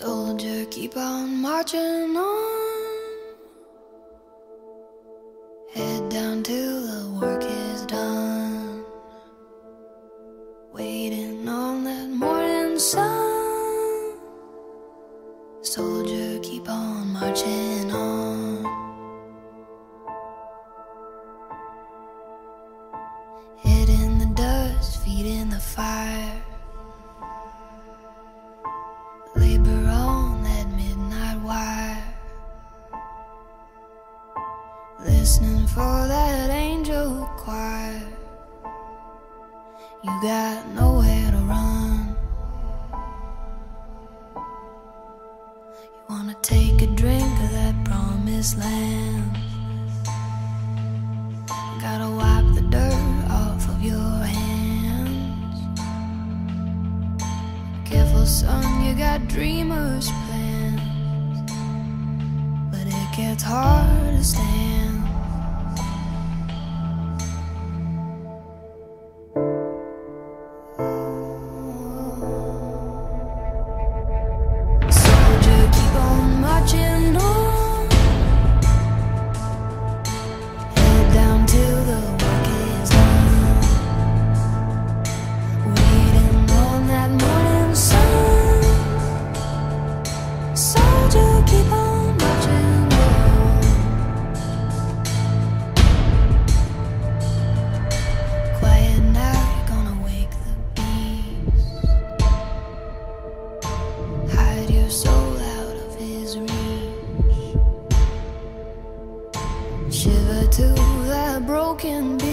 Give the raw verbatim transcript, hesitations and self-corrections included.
Soldier, keep on marching on. Head down till the work is done. Waiting on that morning sun. Soldier, keep on marching on. Head in the dust, feet in the fire. Labor on that midnight wire. Listening for that angel choir. You got nowhere to run. You wanna take a drink of that promised land. You gotta wipe the dirt off of your hands. Careful, son, you got dreamers' plans, but it gets hard to stand. Shiver to that broken beat.